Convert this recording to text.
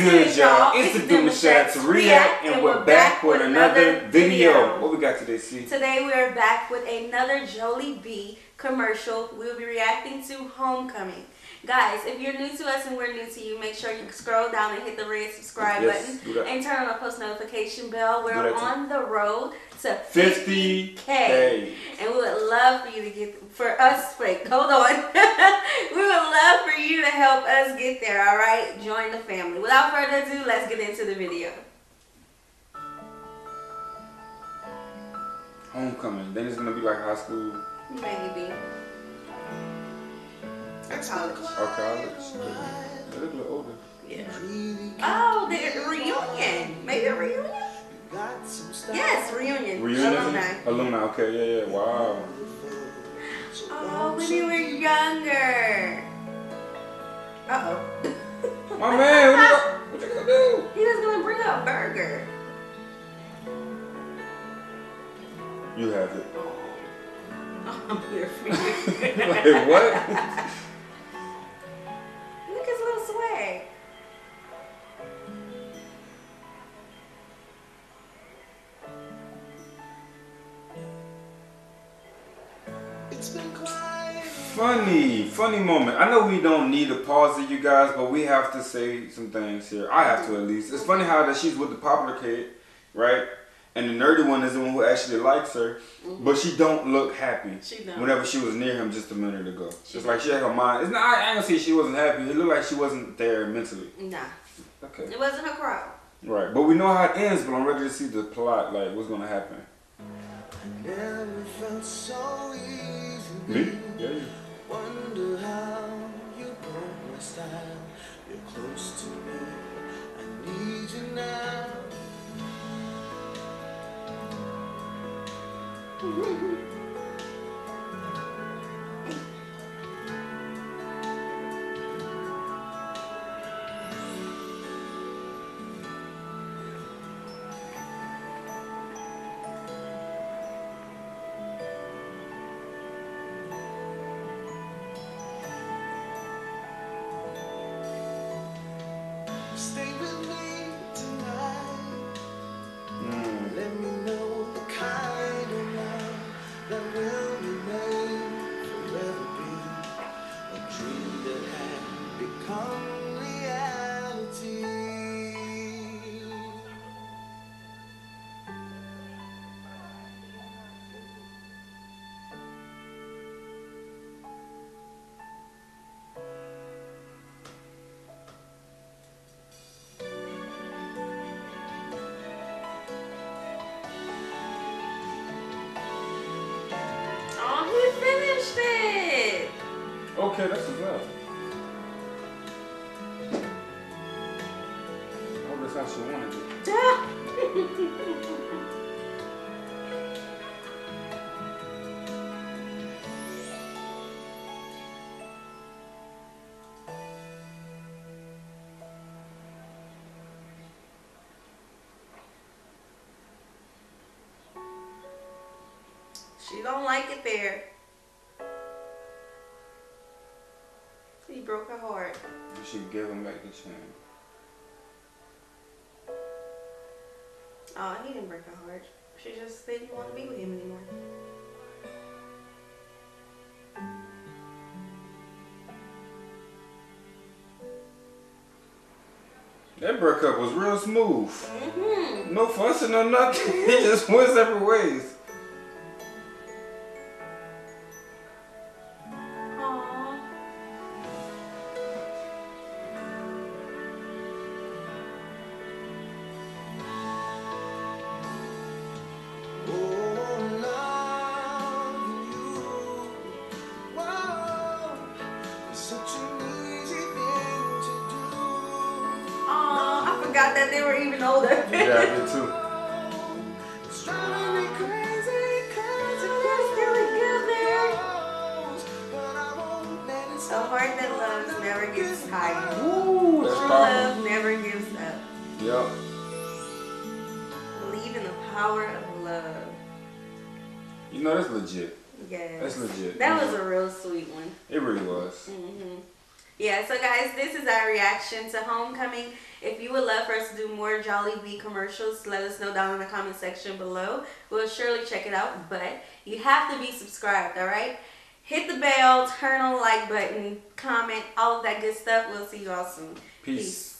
good, y'all? It's the Demouchets React, and we're back with another video. What we got today, C? Today we are back with another Jolie B commercial. We'll be reacting to Homecoming. Guys, if you're new to us and we're new to you, make sure you scroll down and hit the red subscribe button and turn on the post notification bell. We're on the road to 50K. And we would love for you to get, we would love for you to help us get there, all right? Join the family. Without further ado, let's get into the video. Homecoming. Then it's going to be like high school. Maybe. Or college. Or college. A little bit older. Yeah. Oh, the reunion. Maybe a reunion? Yes, reunion. Reunion? Alumni. Alumni, okay, yeah, yeah. Wow. Oh, when you were younger. Uh-oh. My man, what you gonna do? He was gonna bring a burger. You have it. Oh, I'm here for you. Like, what? Look at his little swag. Funny moment. I know we don't need to pause it, you guys, but we have to say some things here. I have to, at least. It's funny how that she's with the popular kid, right? And the nerdy one is the one who actually likes her, but she don't look happy. She don't. Whenever she was near him just a minute ago, it's like she had her mind. It's not. I don't see she wasn't happy. It looked like she wasn't there mentally. Nah. Okay. It wasn't her crowd. Right, but we know how it ends. But I'm ready to see the plot. Like, what's gonna happen? I never felt so easy. Me? Yeah. You. Wonder how you broke my style. You're close to me. I need you now. Stay with me tonight. Let me know the kind of love that will remain forever be a dream that had become reality. Okay, that's enough. Oh, that's how she wanted it. She don't like it there. He broke her heart. You should give him back the chain. Oh, he didn't break her heart. She just said you want to be with him anymore. That breakup was real smooth. No fussing or nothing. It just went separate ways. Forgot that they were even older. Yeah, I did too. It's driving me crazy, cause it's really good there. A heart that loves never gets tired. Ooh, that's love never gives up. Yep. Believe in the power of love. You know, that's legit. Yes. That's legit. That was a real sweet one. It really was. Yeah, so guys, this is our reaction to Homecoming. If you would love for us to do more Jollibee commercials, let us know down in the comment section below. We'll surely check it out, but you have to be subscribed, alright? Hit the bell, turn on the like button, comment, all of that good stuff. We'll see you all soon. Peace.